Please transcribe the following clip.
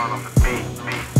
all on the beat.